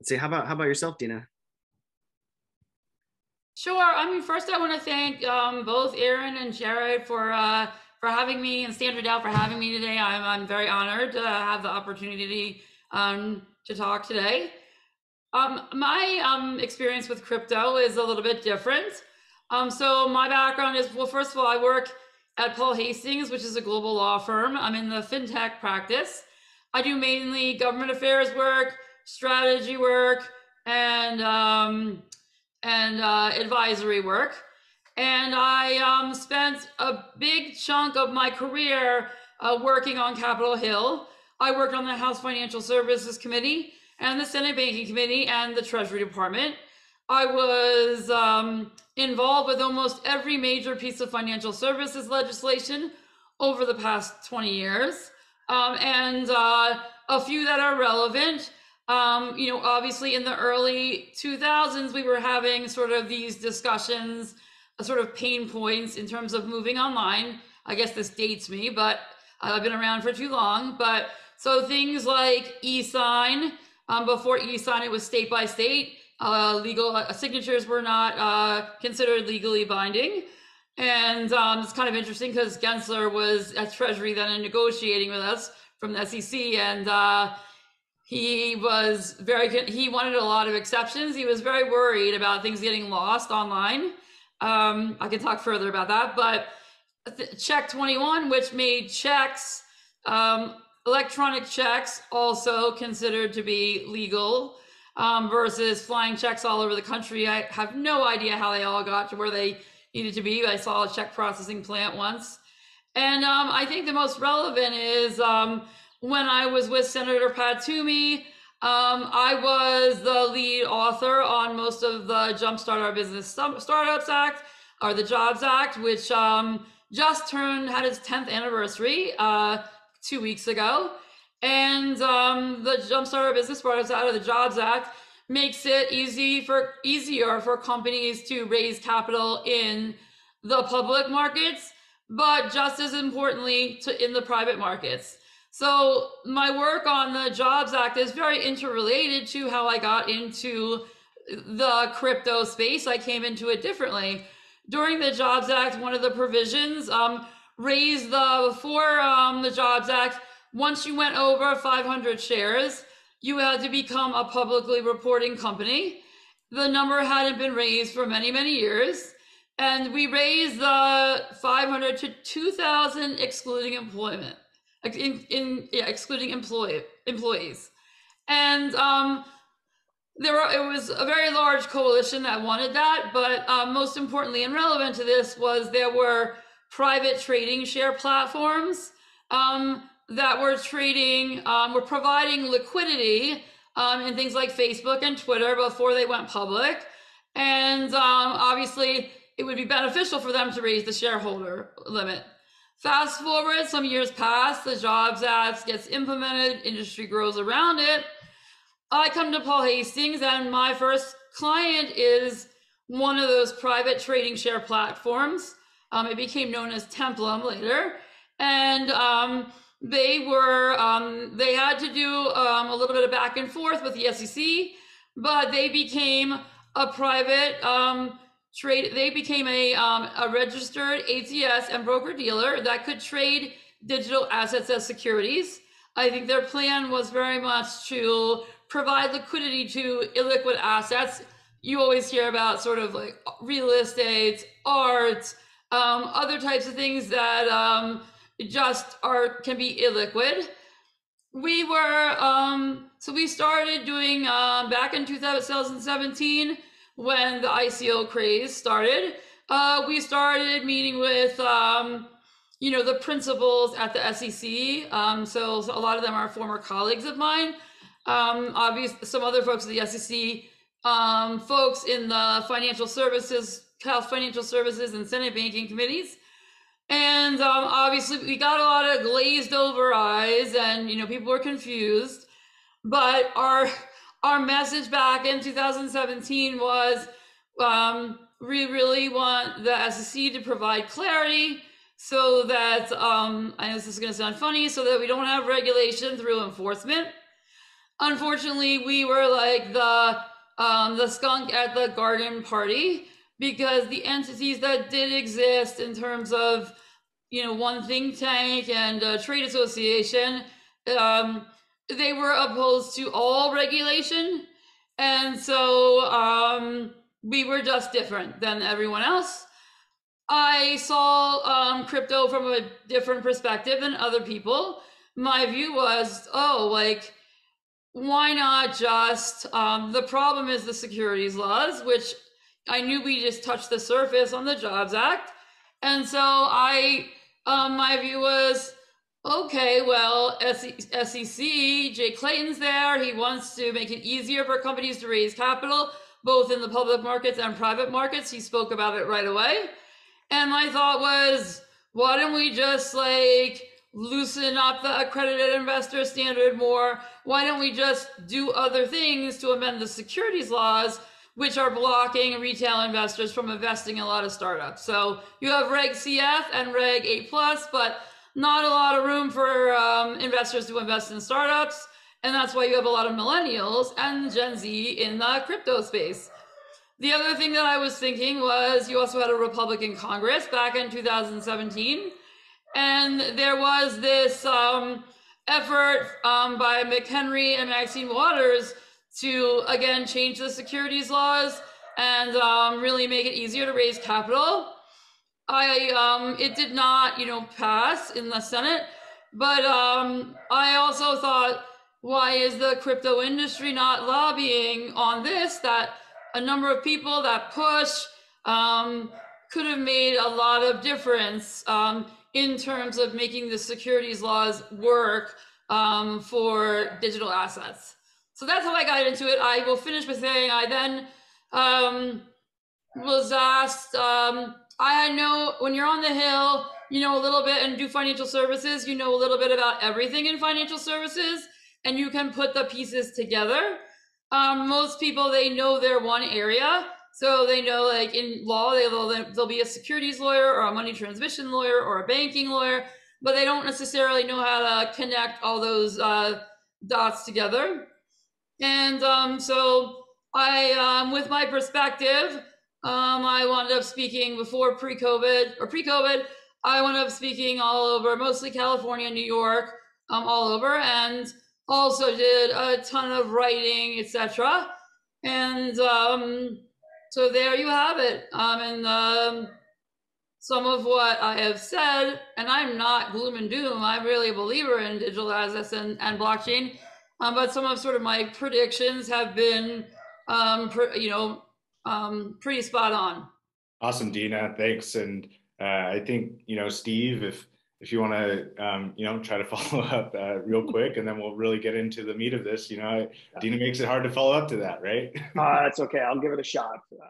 Let's see, how about yourself, Dina? Sure. I mean, first I want to thank both Aaron and Jared for having me, and StandardDAO for having me today. I'm very honored to have the opportunity to talk today. My experience with crypto is a little bit different. So my background is, well, first of all, I work at Paul Hastings, which is a global law firm. I'm in the fintech practice. I do mainly government affairs work, strategy work, and advisory work. And I spent a big chunk of my career working on Capitol Hill. I worked on the House Financial Services Committee and the Senate Banking Committee and the Treasury Department. I was involved with almost every major piece of financial services legislation over the past 20 years. And a few that are relevant, you know, obviously in the early 2000s, we were having sort of these discussions, sort of pain points in terms of moving online. I guess this dates me, but I've been around for too long. But so things like e-sign, before e-sign, it was state by state. Legal signatures were not considered legally binding. And it's kind of interesting because Gensler was at Treasury then and negotiating with us from the SEC. And he wanted a lot of exceptions. He was very worried about things getting lost online. I can talk further about that, but Check 21, which made checks, electronic checks, also considered to be legal, versus flying checks all over the country. I have no idea how they all got to where they needed to be. I saw a check processing plant once. And I think the most relevant is when I was with Senator Pat Toomey, I was the lead author on most of the Jumpstart Our Business Startups Act, or the Jobs Act, which just had its 10th anniversary 2 weeks ago. And the Jumpstart Our Business Startups Act, or the Jobs Act, makes it easier for companies to raise capital in the public markets, but just as importantly in the private markets. So my work on the Jobs Act is very interrelated to how I got into the crypto space. I came into it differently. During the Jobs Act, one of the provisions raised the Jobs Act, once you went over 500 shares, you had to become a publicly reporting company. The number hadn't been raised for many, many years. And we raised the 500 to 2,000 excluding employment. Excluding employees. And it was a very large coalition that wanted that, but most importantly and relevant to this was there were private trading share platforms that were providing liquidity in things like Facebook and Twitter before they went public. And obviously it would be beneficial for them to raise the shareholder limit. Fast forward, some years pass, the Jobs Act gets implemented, industry grows around it. I come to Paul Hastings, and my first client is one of those private trading share platforms. It became known as Templum later. And they had to do a little bit of back and forth with the SEC, but they became a private a registered ATS and broker dealer that could trade digital assets as securities. I think their plan was very much to provide liquidity to illiquid assets. You always hear about sort of like real estate, art, other types of things that just can be illiquid. We started doing back in 2017, when the ICO craze started, we started meeting with, the principals at the SEC. So a lot of them are former colleagues of mine. Obviously, some other folks at the SEC, folks in the House Financial Services and Senate Banking Committees. And obviously we got a lot of glazed over eyes and, people were confused, but our message back in 2017 was, we really want the SEC to provide clarity so that, I know this is going to sound funny, so that we don't have regulation through enforcement. Unfortunately, we were like the skunk at the garden party, because the entities that did exist in terms of, you know, one think tank and a trade association, they were opposed to all regulation. And so we were just different than everyone else. I saw crypto from a different perspective than other people. My view was, oh, like, why not just, the problem is the securities laws, which I knew we just touched the surface on the Jobs Act. And so I, my view was, okay, well, SEC, Jay Clayton's there. He wants to make it easier for companies to raise capital, both in the public markets and private markets. He spoke about it right away. And my thought was, why don't we just like loosen up the accredited investor standard more? Why don't we just do other things to amend the securities laws, which are blocking retail investors from investing in a lot of startups? So you have reg CF and reg A+, but not a lot of room for investors to invest in startups. And that's why you have a lot of millennials and Gen Z in the crypto space. The other thing that I was thinking was, you also had a Republican Congress back in 2017. And there was this effort by McHenry and Maxine Waters to, again, change the securities laws and really make it easier to raise capital. It did not, you know, pass in the Senate, but I also thought, why is the crypto industry not lobbying on this? That a number of people that push could have made a lot of difference in terms of making the securities laws work for digital assets. So that's how I got into it. I will finish by saying I then was asked, I know when you're on the Hill, you know a little bit and do financial services, you know a little bit about everything in financial services, and you can put the pieces together. Most people, they know their one area. So they know, like in law, they'll be a securities lawyer or a money transmission lawyer or a banking lawyer, but they don't necessarily know how to connect all those dots together. And so I, with my perspective, I wound up speaking before pre-COVID, I wound up speaking all over, mostly California, New York, all over, and also did a ton of writing, etc. And so there you have it. And some of what I have said, and I'm not gloom and doom, I'm really a believer in digital assets and blockchain. But some of sort of my predictions have been, pretty spot on. Awesome, Dina. Thanks. And I think, you know, Steve, if you want to, try to follow up real quick, and then we'll really get into the meat of this. You know, Dina makes it hard to follow up to that, right? That's okay. I'll give it a shot for that.